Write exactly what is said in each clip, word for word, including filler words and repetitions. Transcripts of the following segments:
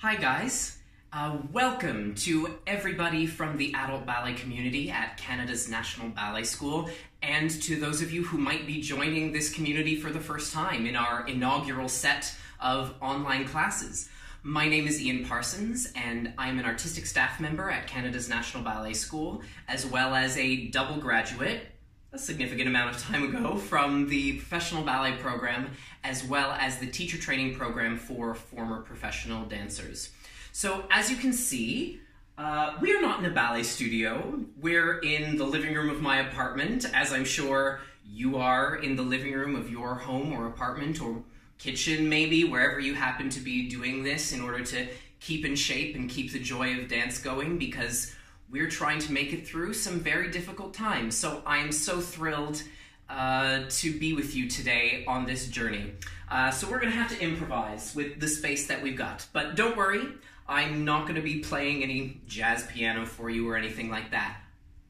Hi guys, uh, welcome to everybody from the adult ballet community at Canada's National Ballet School, and to those of you who might be joining this community for the first time in our inaugural set of online classes. My name is Ian Parsons, and I'm an artistic staff member at Canada's National Ballet School, as well as a double graduate, a significant amount of time ago, from the professional ballet program, as well as the teacher training program for former professional dancers. So as you can see, uh, we are not in a ballet studio. We're in the living room of my apartment, as I'm sure you are in the living room of your home or apartment or kitchen, maybe, wherever you happen to be doing this in order to keep in shape and keep the joy of dance going, because we're trying to make it through some very difficult times. So I am so thrilled uh, to be with you today on this journey. Uh, so we're gonna have to improvise with the space that we've got, but don't worry, I'm not gonna be playing any jazz piano for you or anything like that.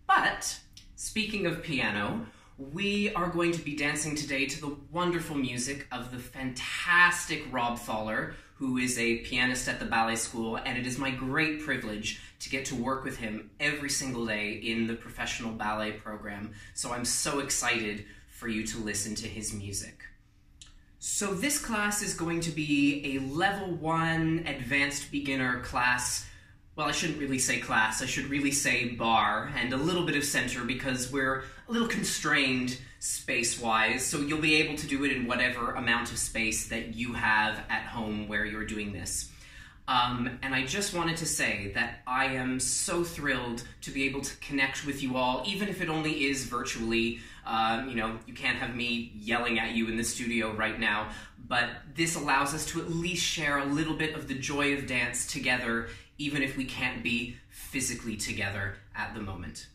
But speaking of piano, we are going to be dancing today to the wonderful music of the fantastic Rob Thaller, who is a pianist at the ballet school, and it is my great privilege to get to work with him every single day in the professional ballet program. So I'm so excited for you to listen to his music. So this class is going to be a level one advanced beginner class. Well, I shouldn't really say class, I should really say bar, and a little bit of center, because we're a little constrained space-wise, so you'll be able to do it in whatever amount of space that you have at home where you're doing this. Um, and I just wanted to say that I am so thrilled to be able to connect with you all, even if it only is virtually. Um, you know, you can't have me yelling at you in the studio right now, but this allows us to at least share a little bit of the joy of dance together, even if we can't be physically together at the moment.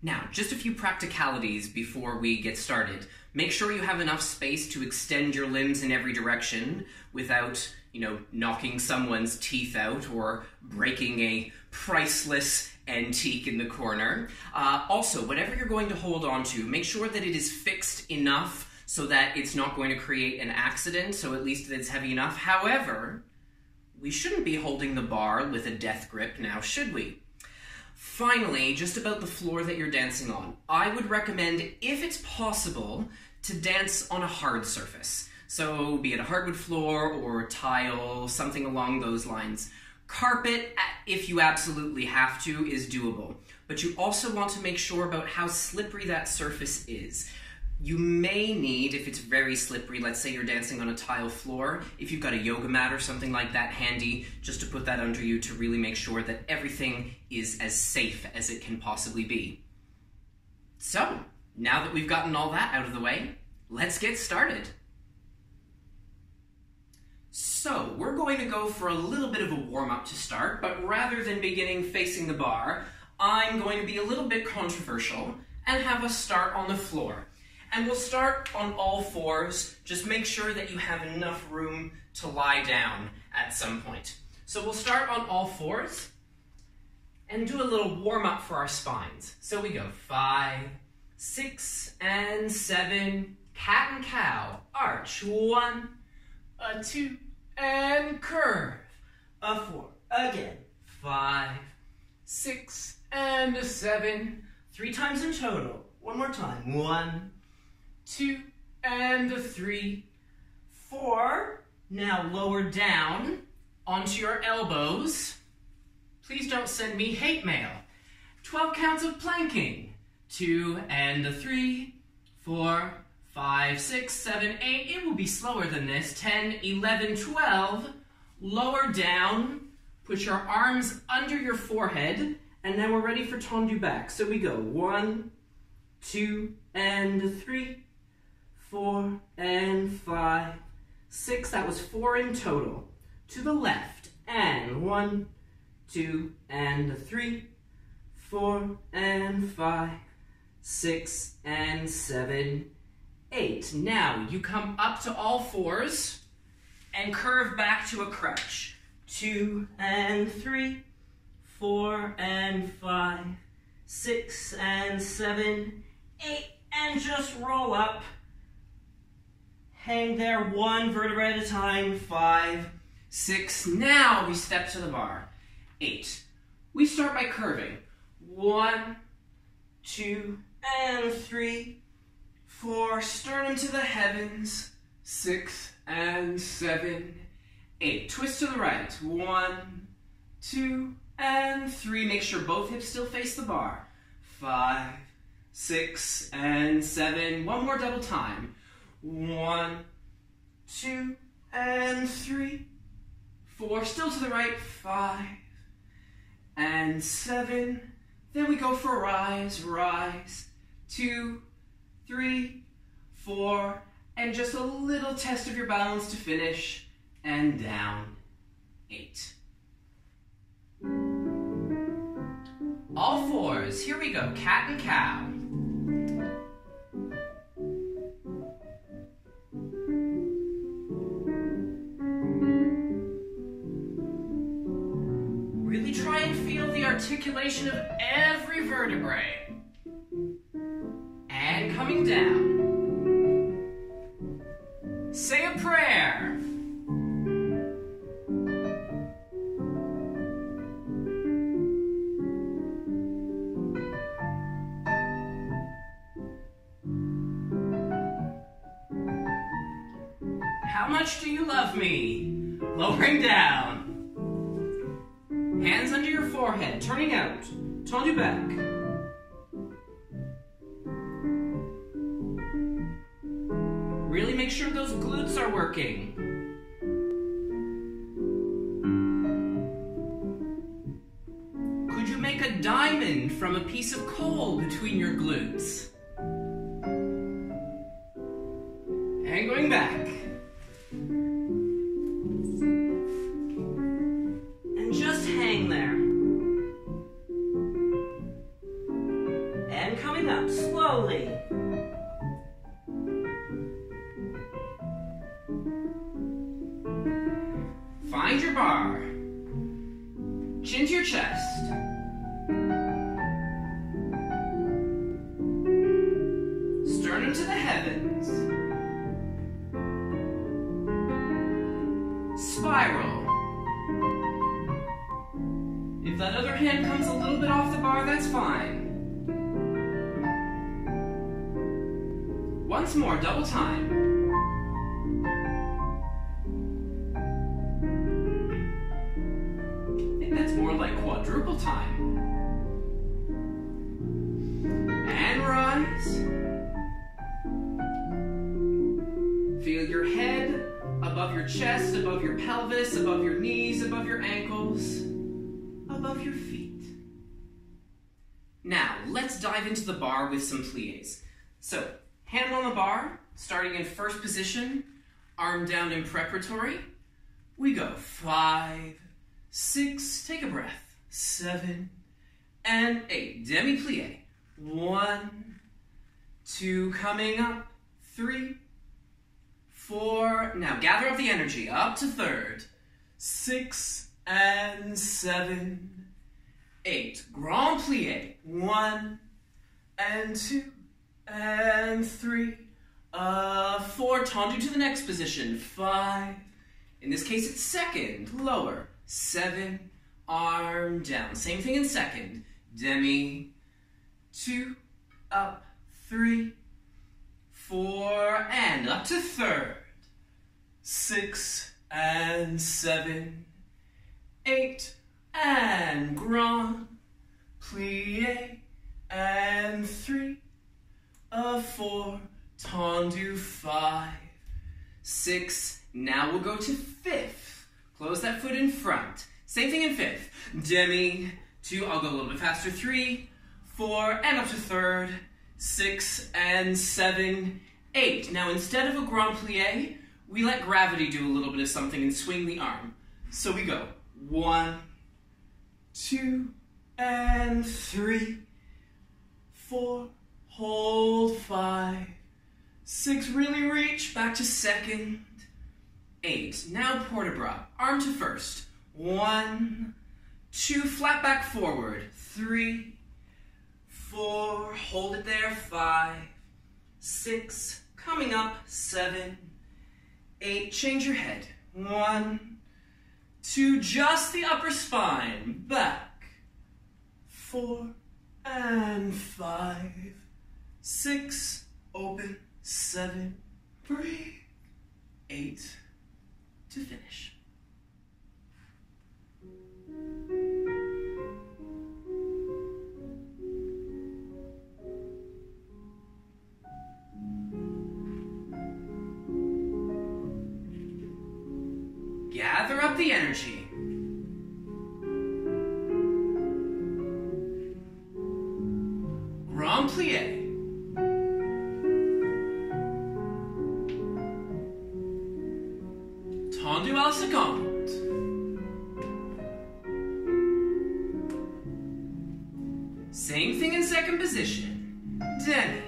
Now, just a few practicalities before we get started. Make sure you have enough space to extend your limbs in every direction without, you know, knocking someone's teeth out or breaking a priceless antique in the corner. Uh, also, whatever you're going to hold on to, make sure that it is fixed enough so that it's not going to create an accident, so at least it's heavy enough. However, we shouldn't be holding the bar with a death grip now, should we? Finally, just about the floor that you're dancing on, I would recommend, if it's possible, to dance on a hard surface. So be it a hardwood floor or tile, something along those lines. Carpet, if you absolutely have to, is doable. But you also want to make sure about how slippery that surface is. You may need, if it's very slippery, let's say you're dancing on a tile floor, if you've got a yoga mat or something like that handy, just to put that under you to really make sure that everything is as safe as it can possibly be. So, now that we've gotten all that out of the way, let's get started. So, we're going to go for a little bit of a warm-up to start, but rather than beginning facing the bar, I'm going to be a little bit controversial and have us start on the floor. And we'll start on all fours. Just make sure that you have enough room to lie down at some point. So we'll start on all fours and do a little warm-up for our spines. So we go five, six, and seven. Cat and cow. Arch. One, a two, and curve. A four. Again. Five, six, and a seven. Three times in total. One more time. One, two, and a three, four. Now lower down onto your elbows. Please don't send me hate mail. twelve counts of planking. Two and a three, four, five, six, seven, eight. It will be slower than this. ten, eleven, twelve. Lower down. Put your arms under your forehead. And now we're ready for tendu back. So we go one, two, and a three. Four and five, six, that was four in total. To the left, and one, two, and a three, four and five, six and seven, eight. Now you come up to all fours and curve back to a crouch. Two and three, four and five, six and seven, eight, and just roll up. Hang there, one vertebra at a time, five, six. Now we step to the bar, eight. We start by curving, one, two, and three, four, sternum to the heavens, six, and seven, eight. Twist to the right, one, two, and three. Make sure both hips still face the bar, five, six, and seven. One more double time, one, two, and three, four, still to the right, five, and seven. Then we go for a rise, rise, two, three, four, and just a little test of your balance to finish, and down, eight. All fours, here we go, cat and cow. Really try and feel the articulation of every vertebrae. And coming down. Say a prayer. How much do you love me? Lowering down. Hands under your forehead, turning out, tendu back. Really make sure those glutes are working. Could you make a diamond from a piece of coal between your glutes? And going back. Find your bar, chin to your chest, sternum to the heavens, spiral. If that other hand comes a little bit off the bar, that's fine. Once more, double time. Quadruple time. And rise. Feel your head above your chest, above your pelvis, above your knees, above your ankles, above your feet. Now, let's dive into the bar with some pliés. So, hand on the bar, starting in first position, arm down in preparatory. We go five, six, take a breath. Seven, and eight. Demi-plie. One, two, coming up. Three, four. Now gather up the energy. Up to third. Six, and seven, eight. Grand plie. One, and two, and three. Uh, four, tendu to the next position. Five. In this case, it's second. Lower. Seven. Arm down. Same thing in second. Demi. Two. Up. Three. Four. And up to third. Six. And seven. Eight. And grand. Plie. And three. A four. Tendu. Five. Six. Now we'll go to fifth. Close that foot in front. Same thing in fifth. Demi, two, I'll go a little bit faster, three, four, and up to third, six, and seven, eight. Now instead of a grand plie, we let gravity do a little bit of something and swing the arm. So we go one, two, and three, four, hold, five, six, really reach, back to second, eight. Now port de bras, arm to first. One, two, flat back forward, three, four, hold it there, five, six, coming up, seven, eight, change your head, one, to just the upper spine, back, four and five, six, open, seven, breathe, eight, to finish. Gather up the energy. Grand plie. Tendu à la seconde. Same thing in second position. Demi.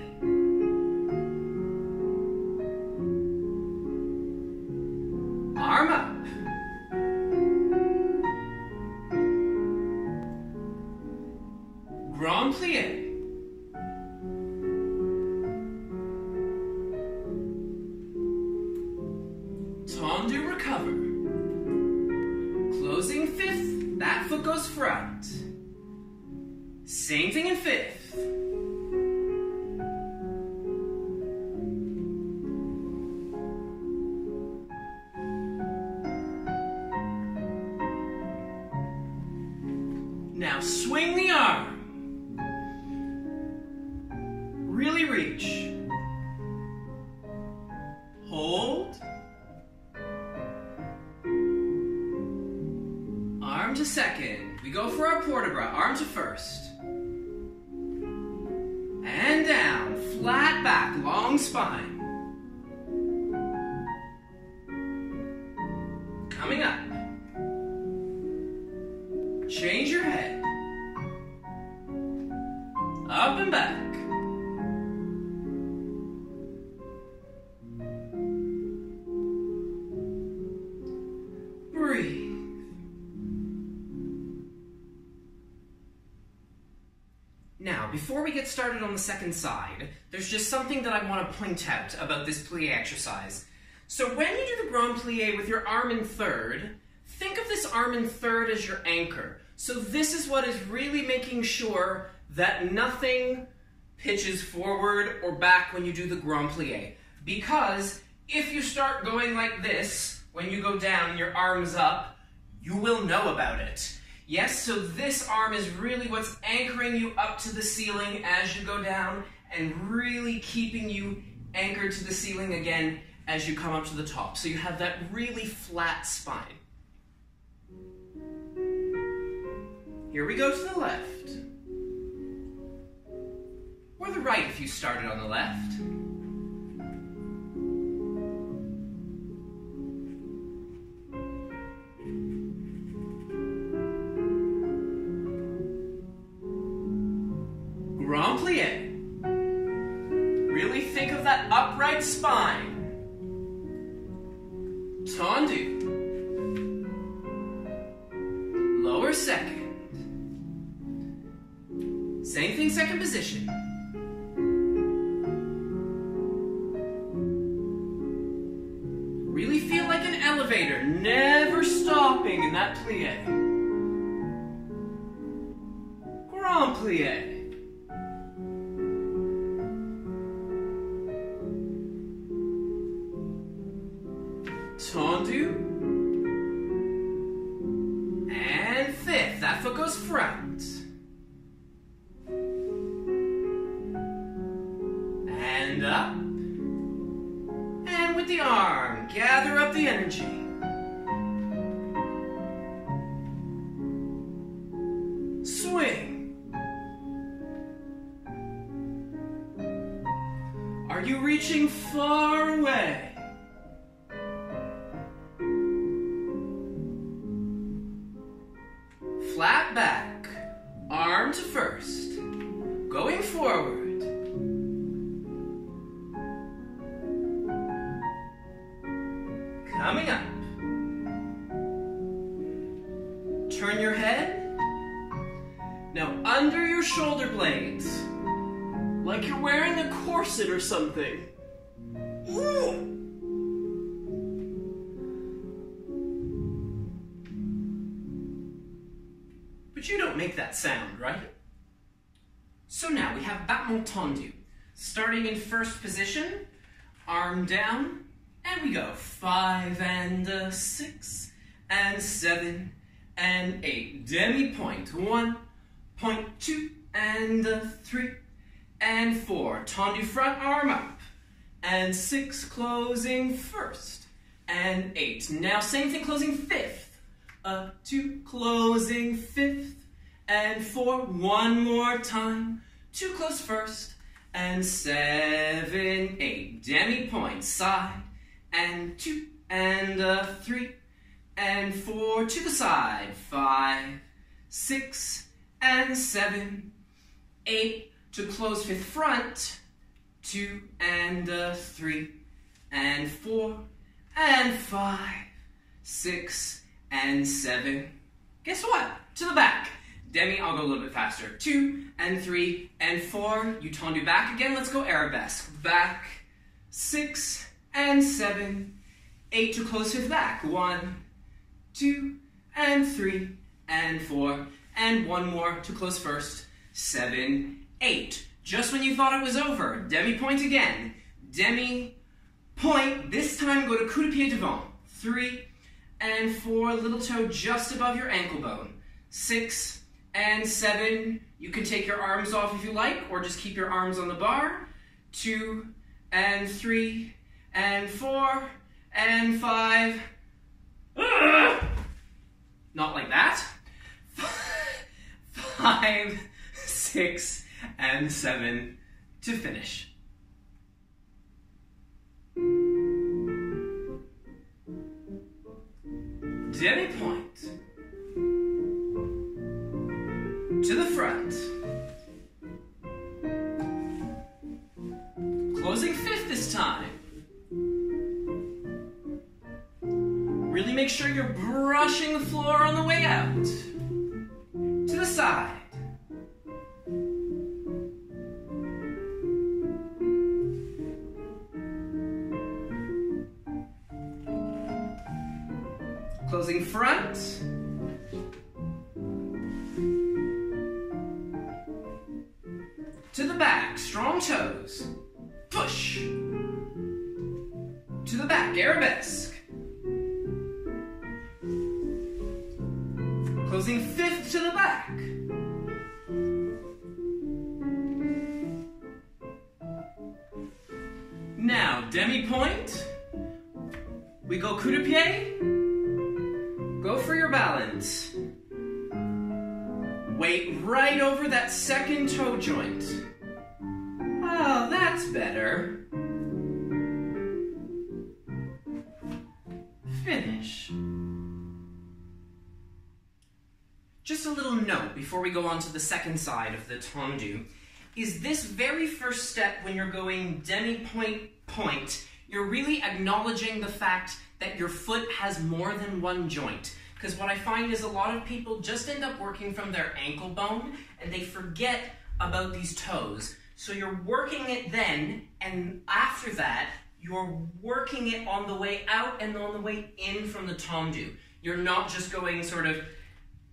Arm up. Grand plie. Goes front. Same thing in fifth. Now swing the arm. Really reach. Hold. Arm to second. We go for our port de bras. Arm to first. And down. Flat back. Long spine. Coming up. Change your head. Up and back. Now, before we get started on the second side, there's just something that I want to point out about this plie exercise. So when you do the grand plie with your arm in third, think of this arm in third as your anchor. So this is what is really making sure that nothing pitches forward or back when you do the grand plie. Because if you start going like this, when you go down and your arm's up, you will know about it. Yes, so this arm is really what's anchoring you up to the ceiling as you go down and really keeping you anchored to the ceiling again as you come up to the top. So you have that really flat spine. Here we go to the left. Or the right if you started on the left. Grand plie. Really think of that upright spine. Tendu. Lower second. Same thing, second position. Really feel like an elevator, never stopping in that plie. Grand plie. Tendu, and fifth, that foot goes front, and up, and with the arm, gather up the energy, swing. Are you reaching far away? Flat back, arm to first, going forward, coming up, turn your head, now under your shoulder blades, like you're wearing a corset or something. Ooh. But you don't make that sound, right? So now we have battement tendu. Starting in first position, arm down, and we go five and a six, and seven and eight. Demi point, one, point two, and a three, and four. Tendu front arm up, and six closing first, and eight. Now same thing closing fifth. A two closing fifth and four. One more time. Two close first and seven, eight. Demi point side and two and a three and four to the side. Five, six and seven, eight to close fifth front. Two and a three and four and five, six, and seven. Guess what? To the back. Demi, I'll go a little bit faster. Two, and three, and four. You tendu back again. Let's go arabesque. Back, six, and seven. Eight to close fifth back. One, two, and three, and four. And one more to close first. Seven, eight. Just when you thought it was over, demi point again. Demi point. This time go to coup de pied devant. Three, and four, little toe just above your ankle bone. Six and seven, you can take your arms off if you like, or just keep your arms on the bar. Two and three and four and five. Uh, not like that. Five, six, and seven to finish. Demi point to the front, closing fifth this time. Really make sure you're brushing the floor on the way out. To the side, closing front, to the back, strong toes, push, to the back, arabesque, closing fifth to the back, now demi point, we go coup de pied. Go for your balance. Weight right over that second toe joint. Oh, that's better. Finish. Just a little note before we go on to the second side of the tendu, is this very first step when you're going demi point point, you're really acknowledging the fact that your foot has more than one joint. Because what I find is a lot of people just end up working from their ankle bone and they forget about these toes. So you're working it then, and after that, you're working it on the way out and on the way in from the tendu. You're not just going sort of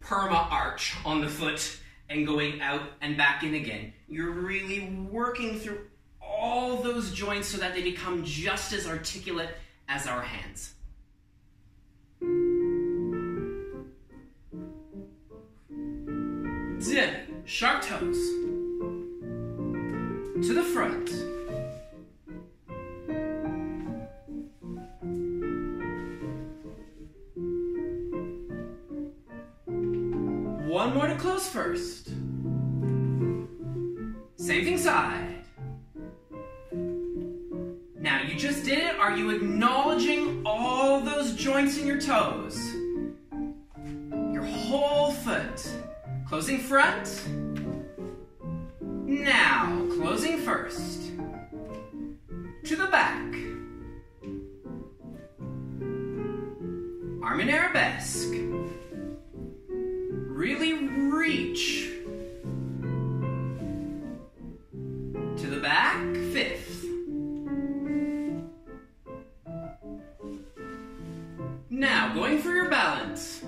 perma arch on the foot and going out and back in again. You're really working through all those joints so that they become just as articulate as our hands. Dip, sharp toes, to the front, one more to close first, same thing side. Now, you just did it. Are you acknowledging all those joints in your toes? Your whole foot. Closing front. Now, closing first. To the back. Arm in arabesque. Really reach. To the back, fifth. Now, going for your balance.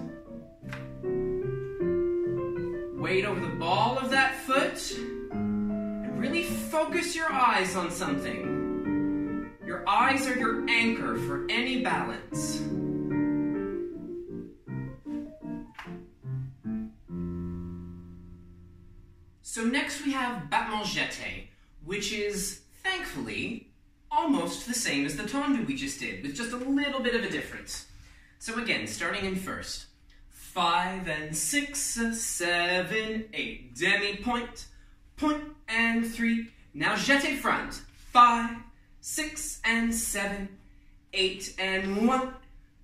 weight over the ball of that foot and really focus your eyes on something. Your eyes are your anchor for any balance. So next we have battement jeté, which is, thankfully, almost the same as the tendu we just did, with just a little bit of a difference. So again, starting in first. Five and six, seven, eight. Demi point, point and three. Now jeté front. Five, six and seven, eight and one,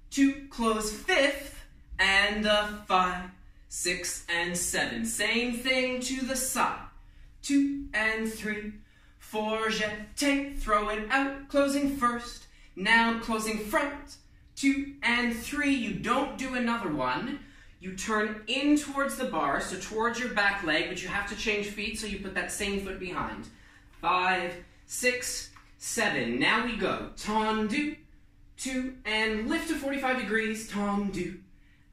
two, close fifth, and a five. Six and seven, same thing to the side. Two and three, four, jeté, throw it out, closing first. Now closing front, two and three. You don't do another one. You turn in towards the bar, so towards your back leg, but you have to change feet, so you put that same foot behind. Five, six, seven. Now we go. Tendu, two, and lift to forty-five degrees, tendu.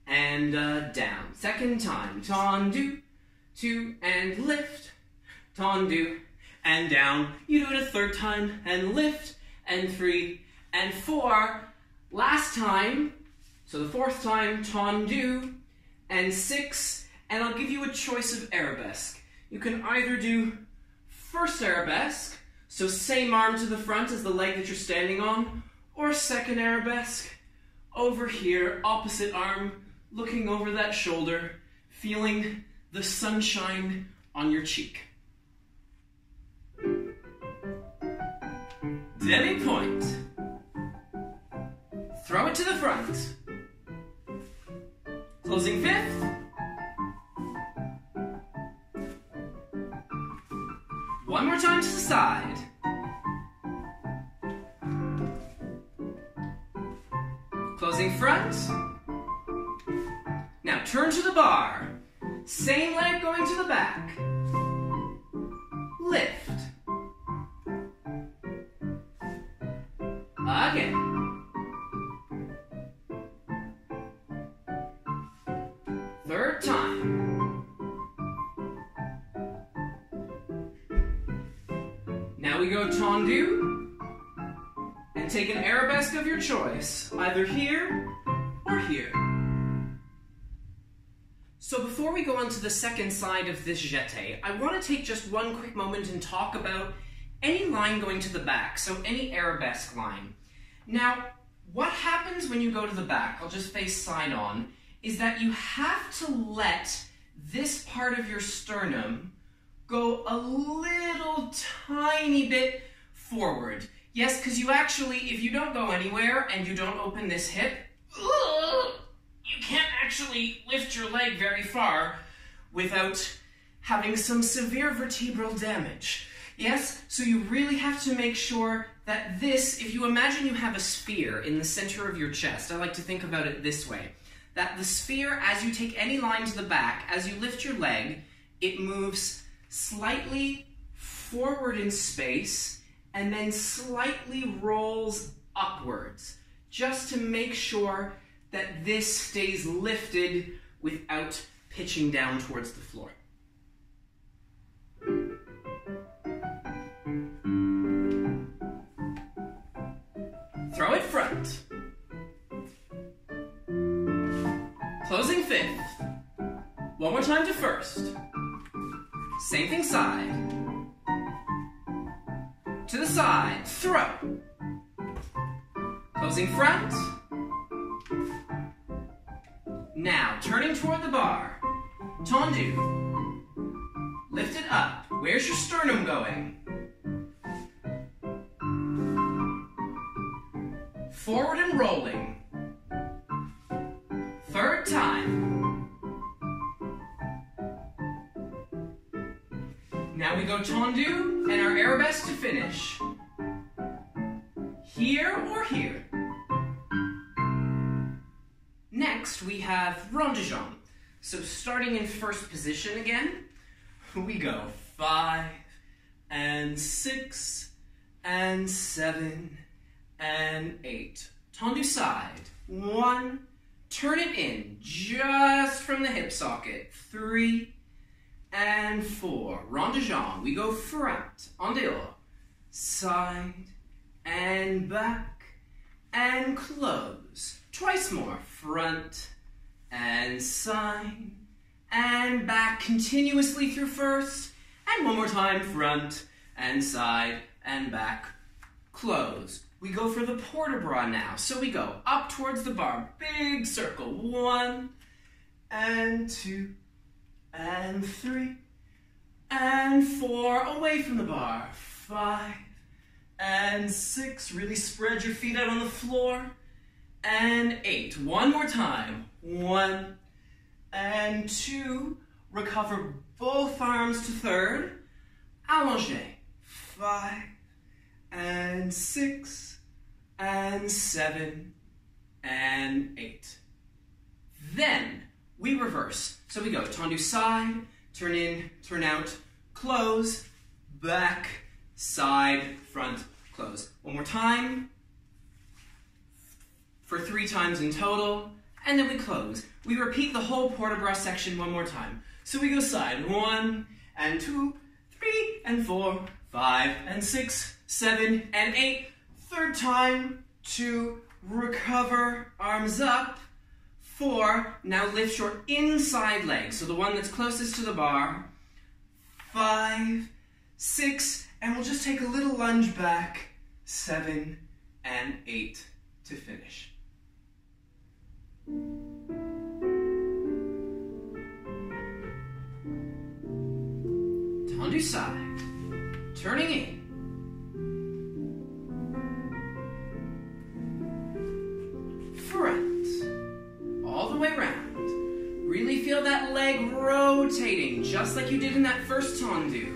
And uh, down. Second time. Tendu, two, and lift. Tendu, and down. You do it a third time, and lift, and three, and four. Last time, so the fourth time, tendu, and six, and I'll give you a choice of arabesque. You can either do first arabesque, so same arm to the front as the leg that you're standing on, or second arabesque, over here, opposite arm, looking over that shoulder, feeling the sunshine on your cheek. Demi point. Throw it to the front. Closing fifth. One more time to the side. Closing front. Now turn to the bar. Same leg going to the back. Lift. Again. Third time. Now we go tendu and take an arabesque of your choice, either here or here. So before we go on to the second side of this jeté, I want to take just one quick moment and talk about any line going to the back, so any arabesque line. Now, what happens when you go to the back, I'll just face side on, is that you have to let this part of your sternum go a little tiny bit forward. Yes, because you actually, if you don't go anywhere and you don't open this hip, you can't actually lift your leg very far without having some severe vertebral damage. Yes? So you really have to make sure that this, if you imagine you have a sphere in the center of your chest, I like to think about it this way, that the sphere, as you take any line to the back, as you lift your leg, it moves slightly forward in space and then slightly rolls upwards, just to make sure that this stays lifted without pitching down towards the floor. Throw it front. Closing fifth. One more time to first. Same thing side. To the side, throw. Closing front. Now, turning toward the bar, tendu, lift it up. Where's your sternum going? Forward and rolling. Third time. Now we go tendu and our arabesque to finish. Here or here. Next, we have rond de jambe. So starting in first position again, we go five and six and seven and eight. Tendu side, one, turn it in just from the hip socket, three, and four. Rond de jambe, we go front, en dehors, side, and back, and close. Twice more, front, and side, and back continuously through first, and one more time, front, and side, and back, close. We go for the port de bras now. So we go up towards the bar, big circle, one, and two, and three, and four, away from the bar, five, and six, really spread your feet out on the floor, and eight, one more time, one, and two, recover both arms to third, allongé, five, and six, and seven, and eight. Then we reverse. So we go tendu side, turn in, turn out, close, back, side, front, close. One more time for three times in total, and then we close. We repeat the whole port de bras section one more time. So we go side, one, and two, three, and four, five, and six, seven, and eight. Third time to recover, arms up, four, now lift your inside leg, so the one that's closest to the bar, five, six, and we'll just take a little lunge back, seven, and eight to finish. Tendu side, turning in. That leg rotating just like you did in that first tendu,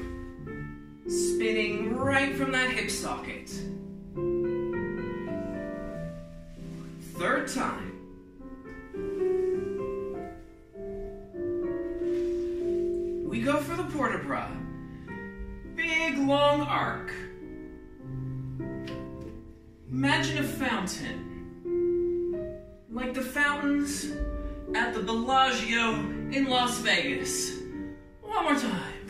spinning right from that hip socket. Third time. We go for the port de bras. Big long arc. Imagine a fountain, like the fountains at the Bellagio in Las Vegas. One more time.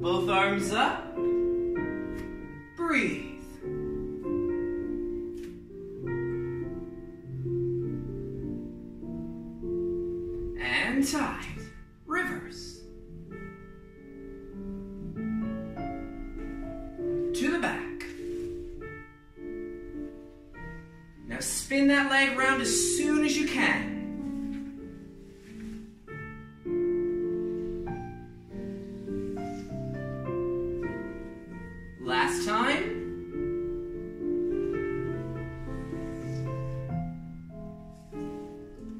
Both arms up. Breathe. And tight. Reverse. To the back. Spin that leg round as soon as you can. Last time.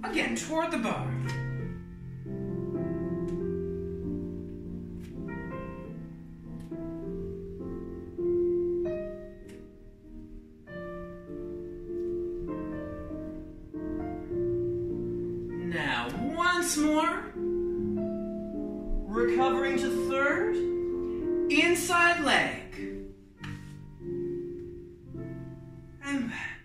Again, toward the bar. Once more, recovering to third, inside leg, and back.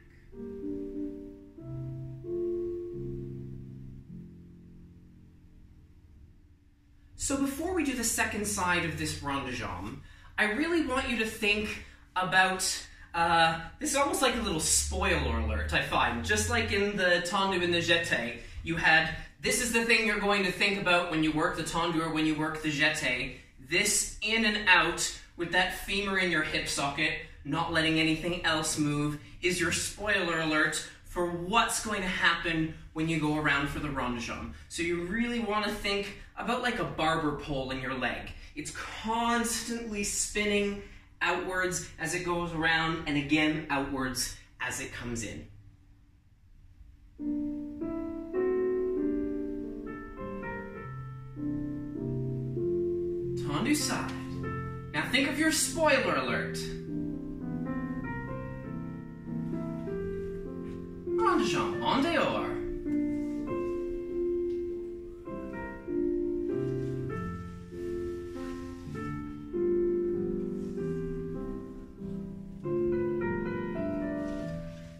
So before we do the second side of this rond de jambe, I really want you to think about, uh, this is almost like a little spoiler alert, I find, just like in the tendu and the jeté, you had, this is the thing you're going to think about when you work the tendu or when you work the jeté. This in and out with that femur in your hip socket, not letting anything else move, is your spoiler alert for what's going to happen when you go around for the rond de jambe. So you really want to think about like a barber pole in your leg. It's constantly spinning outwards as it goes around and again outwards as it comes in. Tendu side. Now think of your spoiler alert. Rond de jambe, en dehors.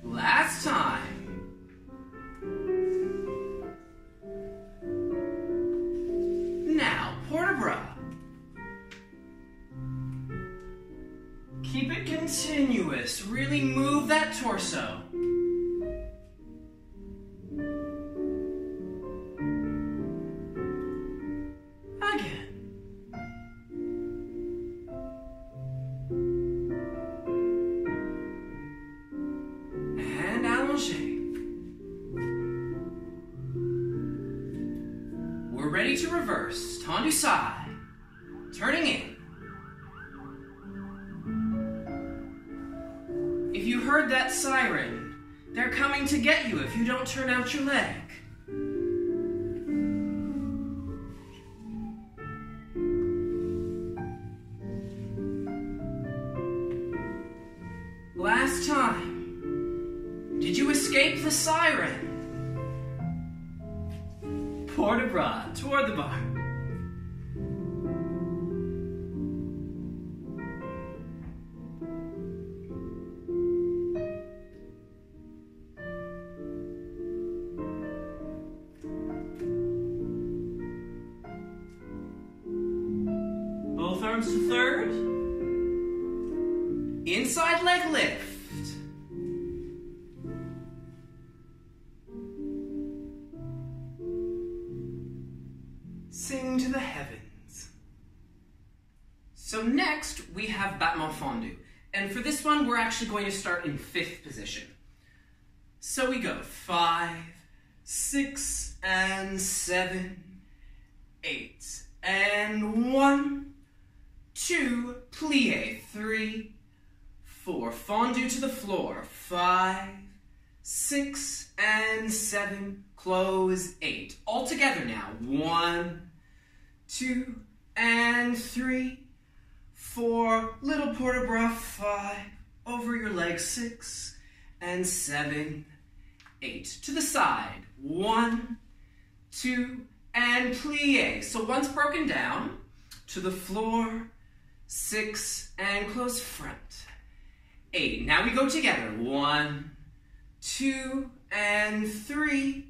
Last time. torso. Side, turning in. If you heard that siren, they're coming to get you if you don't turn out your leg. Last time, did you escape the siren? Port abroad, toward the bar. Actually going to start in fifth position. So we go five, six, and seven, eight, and one, two, plie, three, four, fondue to the floor, five, six, and seven, close, eight. All together now, one, two, and three, four, little port de bras, five, over your leg, six, and seven, eight. To the side, one, two, and plie. So once broken down, to the floor, six, and close front, eight. Now we go together, one, two, and three,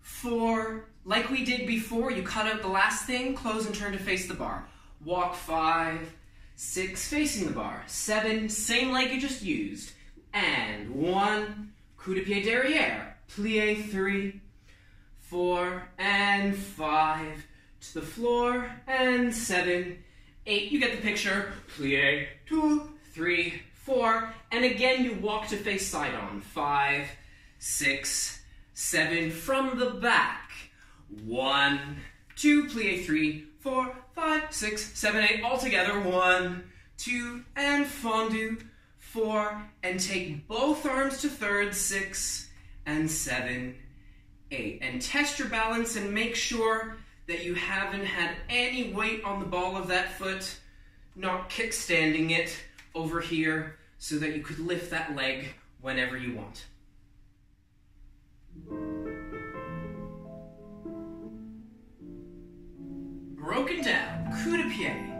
four. Like we did before, you cut out the last thing, close and turn to face the bar. Walk five, six, facing the bar, seven, same leg you just used, and one, coup de pied derriere, plie three, four, and five, to the floor, and seven, eight, you get the picture, plie, two, three, four, and again you walk to face side on, five, six, seven, from the back, one, two, plie three, four, five, six, seven, eight, all together, one, two, and fondue, four, and take both arms to third, six, and seven, eight, and test your balance and make sure that you haven't had any weight on the ball of that foot, not kickstanding it over here so that you could lift that leg whenever you want. Broken down, coup de pied,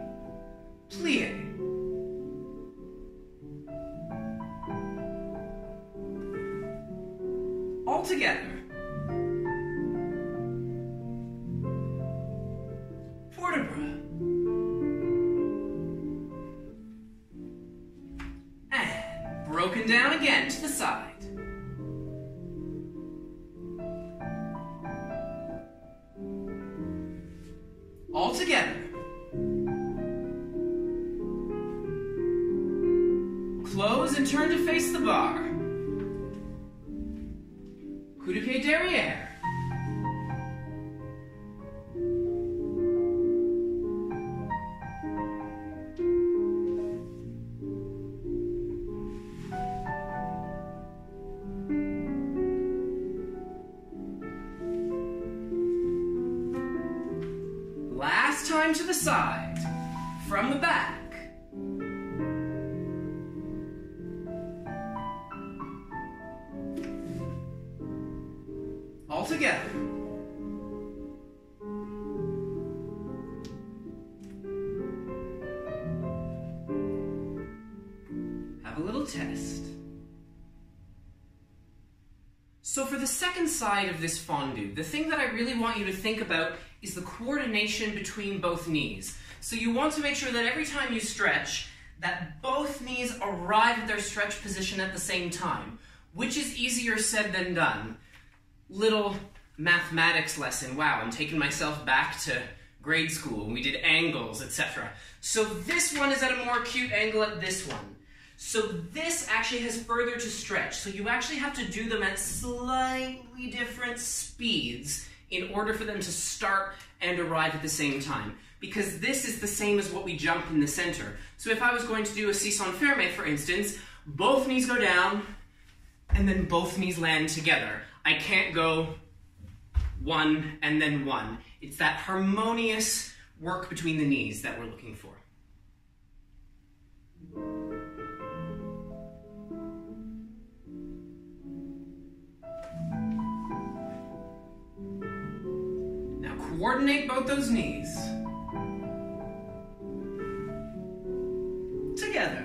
plie. All together. Port de bras. And broken down again to the side. All together. Close and turn to face the bar. Coup de pied derriere. To the side, from the back, all together, have a little test. So for the second side of this fondue, the thing that I really want you to think about is the coordination between both knees. So you want to make sure that every time you stretch, that both knees arrive at their stretch position at the same time. which is easier said than done. Little mathematics lesson. Wow, I'm taking myself back to grade school. We did angles, et cetera. So this one is at a more acute angle at this one. So this actually has further to stretch. So you actually have to do them at slightly different speeds in order for them to start and arrive at the same time, because this is the same as what we jump in the center. So if I was going to do a sisson fermé, for instance, both knees go down and then both knees land together. I can't go one and then one. It's that harmonious work between the knees that we're looking for. Now coordinate both those knees. Together.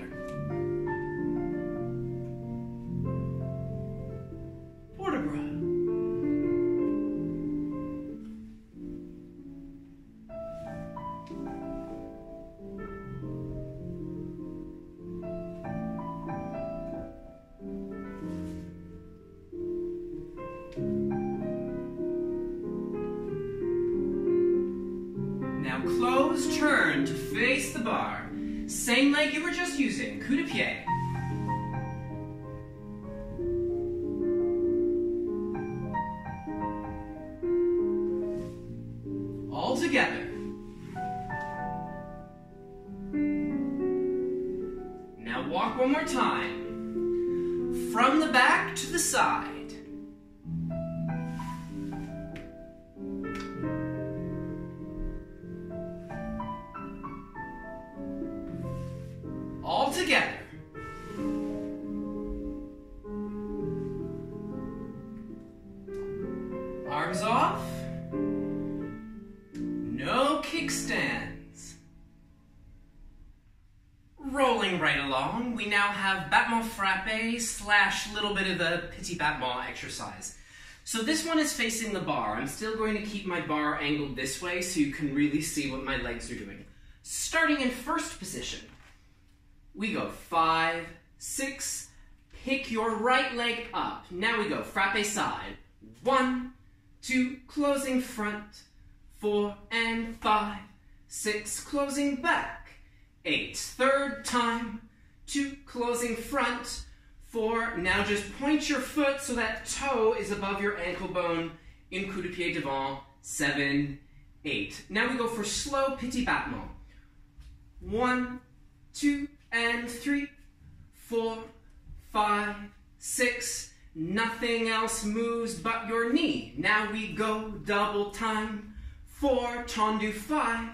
Close, turn to face the bar. Same leg you were just using, coup de pied. All together. Now walk one more time. From the back to the side. Together. Arms off. No kickstands. Rolling right along, we now have battement frappé slash little bit of the petit battement exercise. So this one is facing the bar. I'm still going to keep my bar angled this way so you can really see what my legs are doing. Starting in first position. We go five, six, pick your right leg up. Now we go frappe side. One, two, closing front, four and five, six, closing back, eight, third time, two, closing front, four. Now just point your foot so that toe is above your ankle bone in coup de pied devant, seven, eight. Now we go for slow petit battement. One, two, and three, four, five, six. Nothing else moves but your knee. Now we go double time. Four, tendu, five.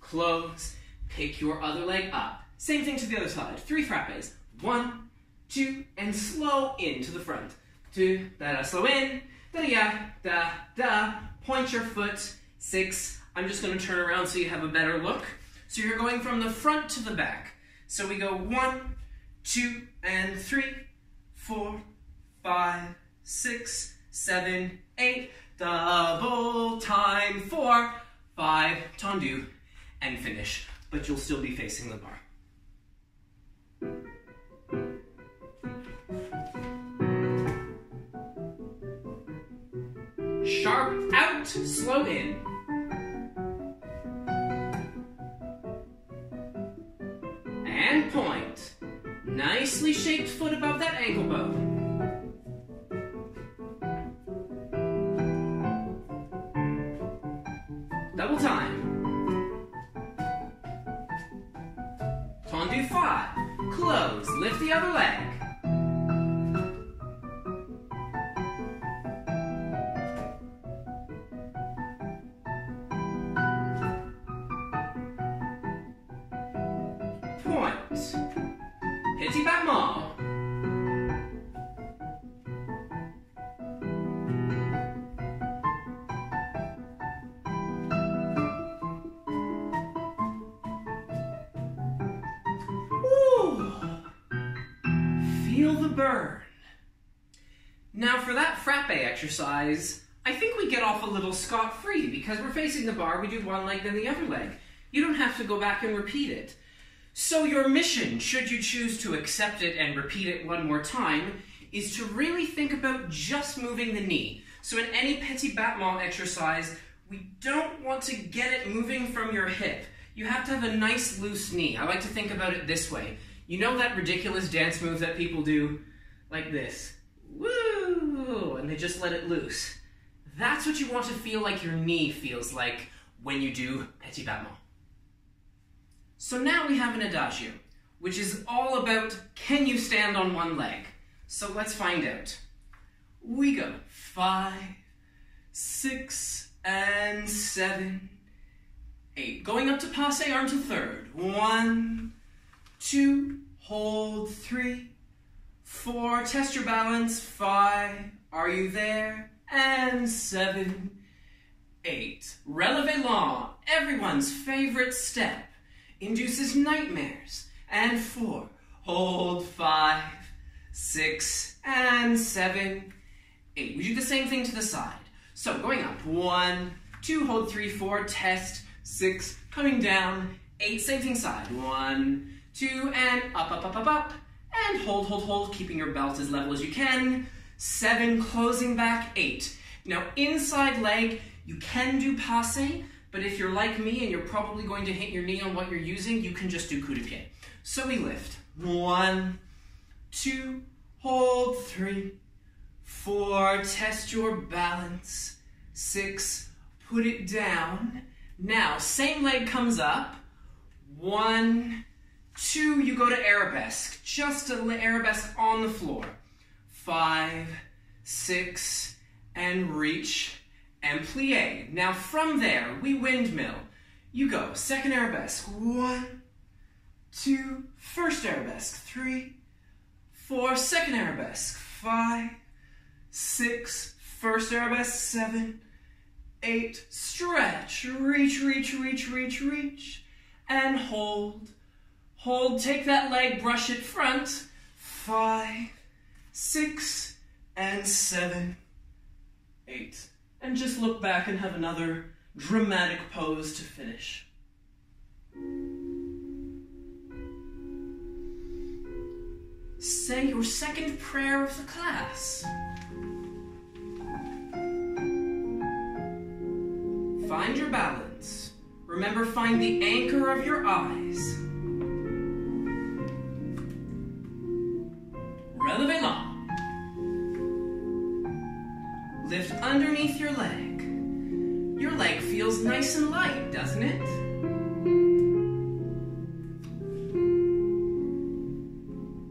Close. Pick your other leg up. Same thing to the other side. Three frappes. One, two, and slow in to the front. Two, da da, slow in. Da da da da. Point your foot. Six. I'm just going to turn around so you have a better look. So you're going from the front to the back. So we go one, two, and three, four, five, six, seven, eight, double time, four, five, tendu, and finish. But you'll still be facing the bar. Sharp out, slow in. And point. Nicely shaped foot above that ankle bone. Double time. Tendu five. Close. Lift the other leg. Point. Petit battement. Ooh. Feel the burn. Now for that frappe exercise, I think we get off a little scot-free because we're facing the bar, we do one leg then the other leg. You don't have to go back and repeat it. So your mission, should you choose to accept it and repeat it one more time, is to really think about just moving the knee. So in any petit battement exercise, we don't want to get it moving from your hip. You have to have a nice loose knee. I like to think about it this way. You know that ridiculous dance move that people do like this? Woo! And they just let it loose. That's what you want to feel like your knee feels like when you do petit battement. So now we have an adagio, which is all about, can you stand on one leg? So let's find out. We go five, six, and seven, eight. Going up to passe arm to third. One, two, hold, three, four, test your balance, five, are you there? And seven, eight. Releve long, everyone's favorite step. Induces nightmares. And four, hold, five, six, and seven, eight. We do the same thing to the side. So going up, one, two, hold, three, four, test, six, coming down, eight, same thing side. One, two, and up, up, up, up, up, and hold, hold, hold, keeping your belt as level as you can. Seven, closing back, eight. Now inside leg, you can do passe, but if you're like me and you're probably going to hit your knee on what you're using, you can just do coup de pied. So we lift, one, two, hold, three, four, test your balance, six, put it down. Now, same leg comes up, one, two, you go to arabesque, just an arabesque on the floor. Five, six, and reach, and plie. Now from there, we windmill. You go, second arabesque, one, two, first arabesque, three, four, second arabesque, five, six, first arabesque, seven, eight, stretch, reach, reach, reach, reach, reach, and hold, hold, take that leg, brush it front, five, six, and seven, eight. And just look back and have another dramatic pose to finish. Say your second prayer of the class. Find your balance. Remember, find the anchor of your eyes. Releve long. Lift underneath your leg. Your leg feels nice and light, doesn't it?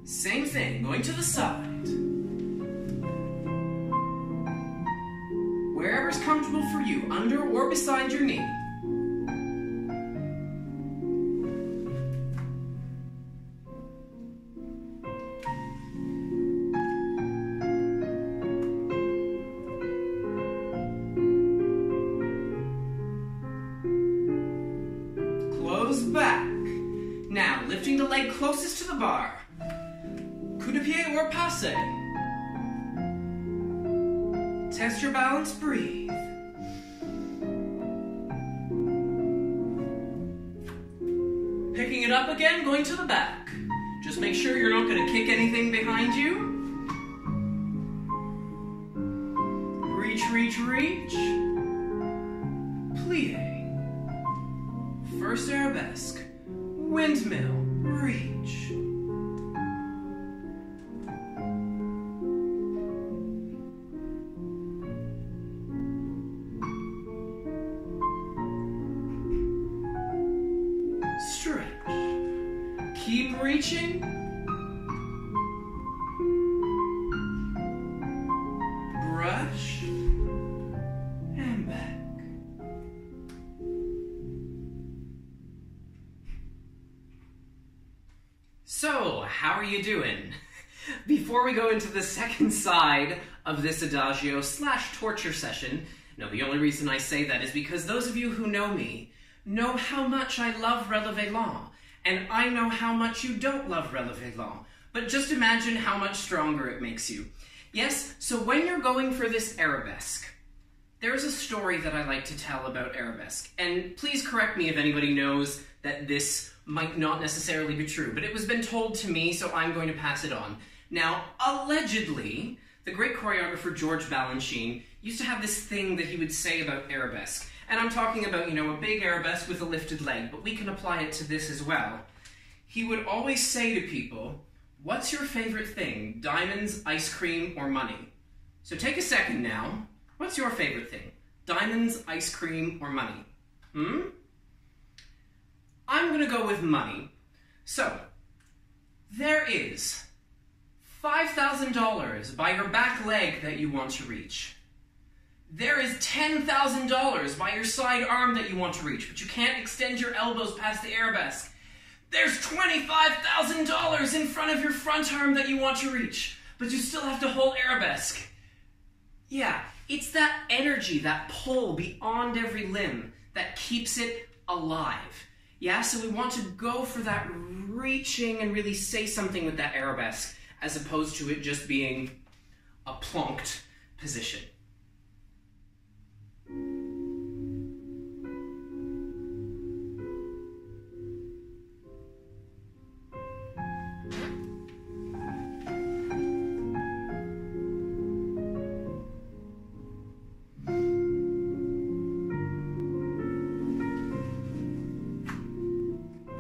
Same thing, going to the side. Wherever's comfortable for you, under or beside your knee. Back. Now, lifting the leg closest to the bar. Coup de pied or passe. Test your balance, breathe. Picking it up again, going to the back. Just make sure you're not going to kick anything behind you. Reach, reach, reach. Plie. First arabesque, windmill, reach. Stretch. Keep reaching. Brush. And back. So, how are you doing? Before we go into the second side of this adagio slash torture session, no, the only reason I say that is because those of you who know me know how much I love releve long, and I know how much you don't love releve long, but just imagine how much stronger it makes you. Yes, so when you're going for this arabesque, there's a story that I like to tell about arabesque, and please correct me if anybody knows that this might not necessarily be true, but it was been told to me, so I'm going to pass it on. Now, allegedly, the great choreographer George Balanchine used to have this thing that he would say about arabesque. And I'm talking about, you know, a big arabesque with a lifted leg, but we can apply it to this as well. He would always say to people, what's your favorite thing? Diamonds, ice cream, or money? So take a second now. What's your favorite thing? Diamonds, ice cream, or money? Hmm? I'm gonna go with money. So, there is five thousand dollars by your back leg that you want to reach. There is ten thousand dollars by your side arm that you want to reach, but you can't extend your elbows past the arabesque. There's twenty-five thousand dollars in front of your front arm that you want to reach, but you still have to hold arabesque. Yeah, it's that energy, that pull beyond every limb that keeps it alive. Yeah, so we want to go for that reaching and really say something with that arabesque, as opposed to it just being a plonked position.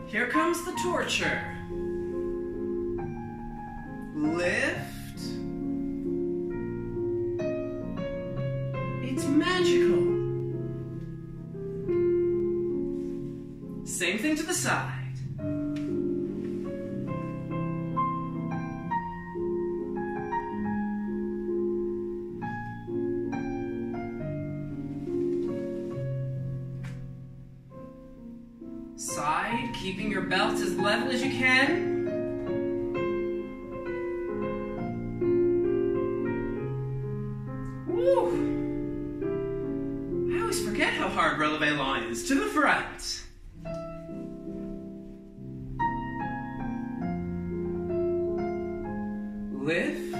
Here comes the torture. Lift. It's magical. Same thing to the side. Side, keeping your belt as level as you can. Lines to the front. Lift.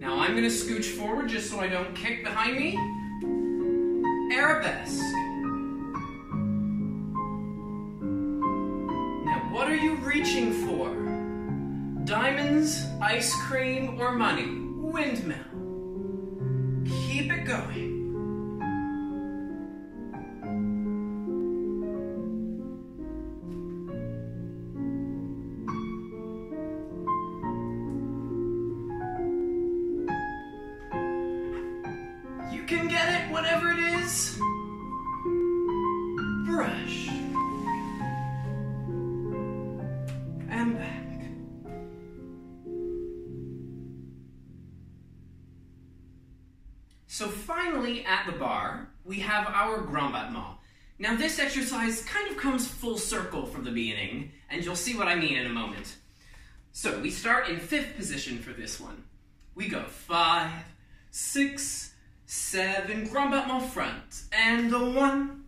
Now I'm going to scooch forward just so I don't kick behind me. Arabesque. Now what are you reaching for? Diamonds, ice cream, or money? Windmill. Keep it going. You can get it, whatever it is. Brush. And back. So finally, at the bar, we have our grand battement. Now this exercise kind of comes full circle from the beginning, and you'll see what I mean in a moment. So we start in fifth position for this one. We go five, six, seven, grand battement front, and a one,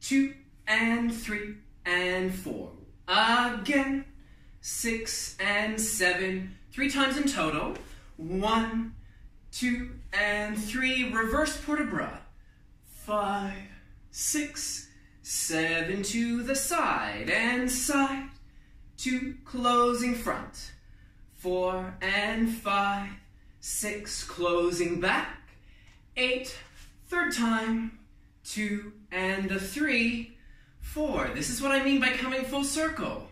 two, and three, and four. Again, six and seven, three times in total, one, two, and three, reverse pas de bras. Five, six, seven to the side and side, two, closing front. Four and five, six, closing back. Eight, third time, two and a three, four. This is what I mean by coming full circle.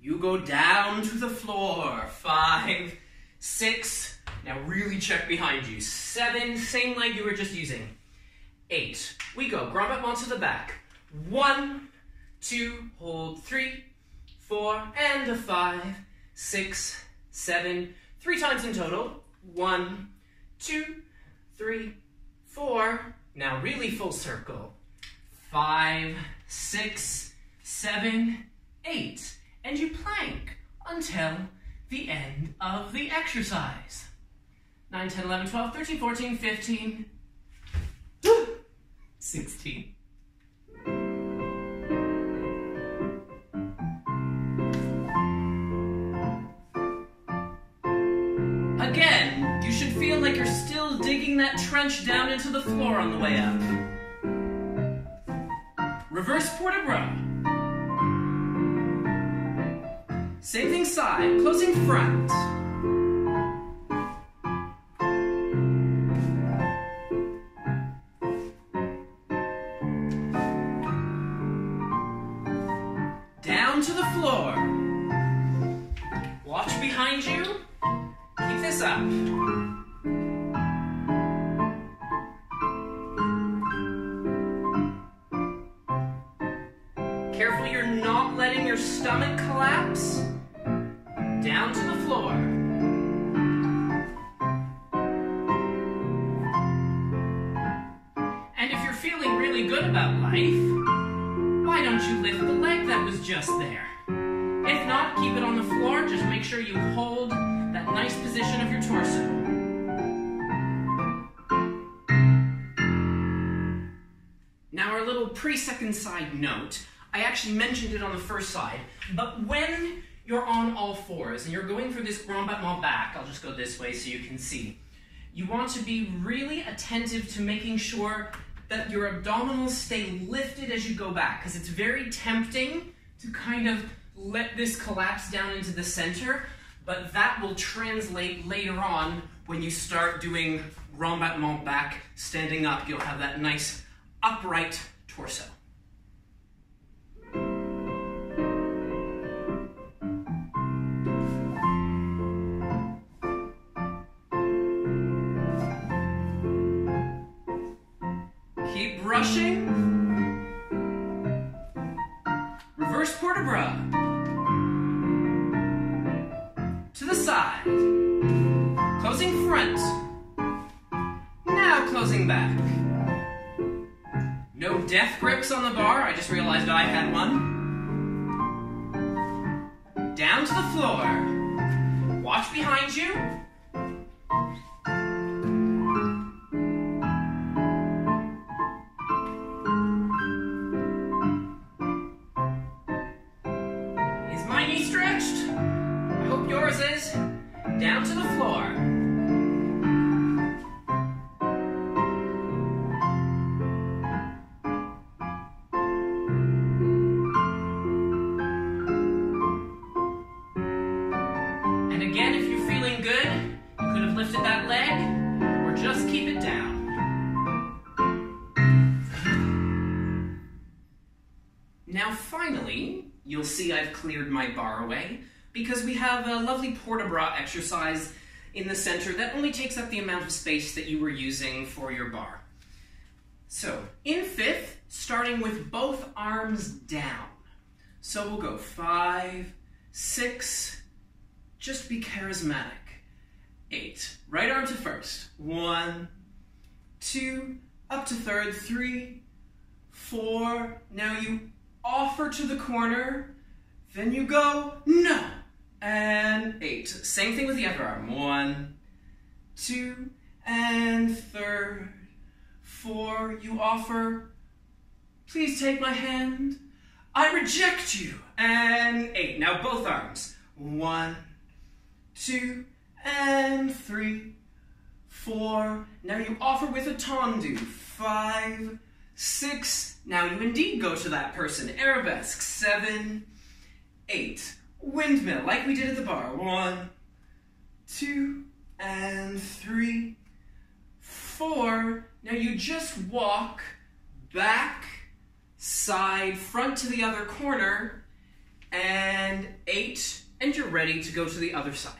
You go down to the floor. Five, six, now really check behind you. Seven, same leg you were just using. Eight, we go, grand battement to the back. One, two, hold three, four, and a five, six, seven, three times in total. One, two, three, four. Now really full circle. Five, six, seven, eight. And you plank until the end of the exercise. nine, ten, eleven, twelve, thirteen, fourteen, fifteen, sixteen. Again, you should feel like you're still digging that trench down into the floor on the way up. Reverse pas de bras. Saving side, closing front. Down to the floor. Watch behind you. Keep this up. Careful you're not letting your stomach collapse. Down to the floor. And if you're feeling really good about life, why don't you lift the leg that was just there? If not, keep it on the floor. Just make sure you hold that nice position of your torso. Now our little pre-second side note. I actually mentioned it on the first side, but when you're on all fours and you're going for this grand battement back, I'll just go this way so you can see, you want to be really attentive to making sure that your abdominals stay lifted as you go back, because it's very tempting to kind of let this collapse down into the center, but that will translate later on when you start doing grand battement back, standing up, you'll have that nice upright torso. Keep brushing. Reverse pas de bras. To the side. Closing front. Now closing back. No death grips on the bar. I just realized I had one. Down to the floor. Watch behind you. Stretched. I hope yours is. Down to the floor. And again, if you're feeling good, you could have lifted that leg or just keep it down. Now finally, you'll see I've cleared my bar away because we have a lovely pas de bras exercise in the center that only takes up the amount of space that you were using for your bar. So in fifth, starting with both arms down. So we'll go five, six, just be charismatic. Eight, right arm to first. One, two, up to third, three, four, now you offer to the corner, then you go, no, and eight. Same thing with the other arm. One, two, and third, four, you offer, please take my hand, I reject you, and eight. Now both arms. One, two, and three, four. Now you offer with a tendu. Five, six, now you indeed go to that person. Arabesque, seven, eight. Windmill, like we did at the bar. One, two, and three, four. Now you just walk back, side, front to the other corner, and eight, and you're ready to go to the other side.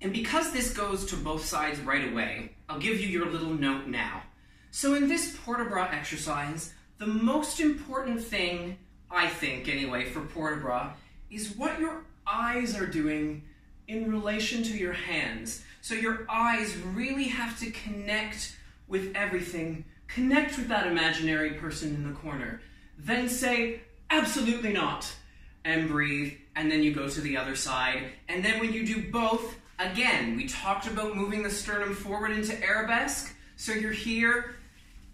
And because this goes to both sides right away, I'll give you your little note now. So in this pas de bras exercise, the most important thing, I think anyway, for pas de bras, is what your eyes are doing in relation to your hands. So your eyes really have to connect with everything, connect with that imaginary person in the corner, then say, absolutely not, and breathe, and then you go to the other side. And then when you do both, again, we talked about moving the sternum forward into arabesque, so you're here.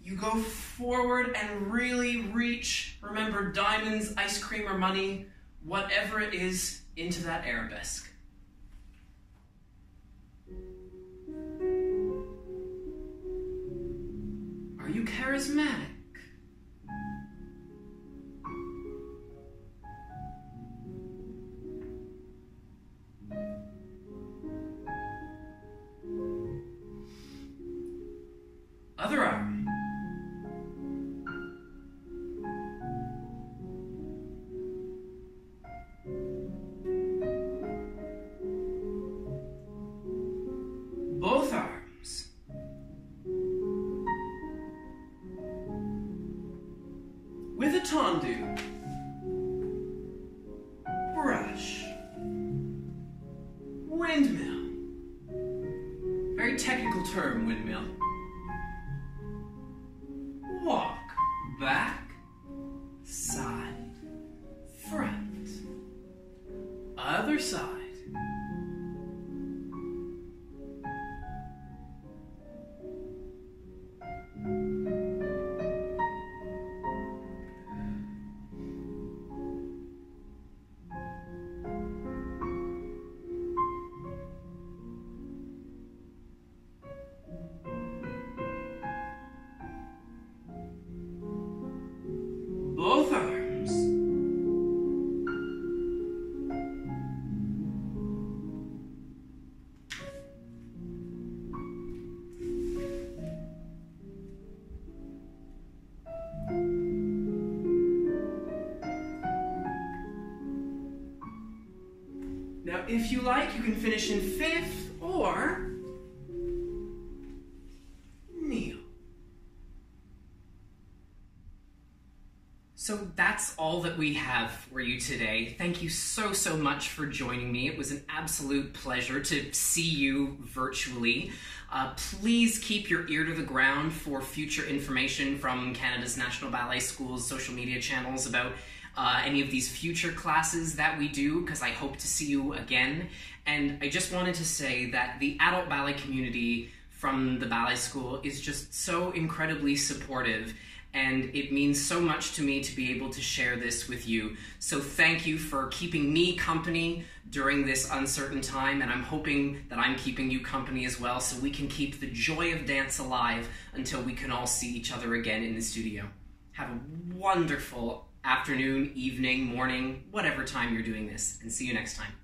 You go forward and really reach, remember diamonds, ice cream or money, whatever it is, into that arabesque. Are you charismatic? very technical term, windmill. Walk back, side, front, other side. Now, if you like, you can finish in fifth or kneel. So that's all that we have for you today. Thank you so, so much for joining me. It was an absolute pleasure to see you virtually. Uh, please keep your ear to the ground for future information from Canada's National Ballet School's social media channels about Uh, any of these future classes that we do, because I hope to see you again. And I just wanted to say that the adult ballet community from the ballet school is just so incredibly supportive, and it means so much to me to be able to share this with you. So thank you for keeping me company during this uncertain time, and I'm hoping that I'm keeping you company as well, so we can keep the joy of dance alive until we can all see each other again in the studio. Have a wonderful afternoon, evening, morning, whatever time you're doing this, and see you next time.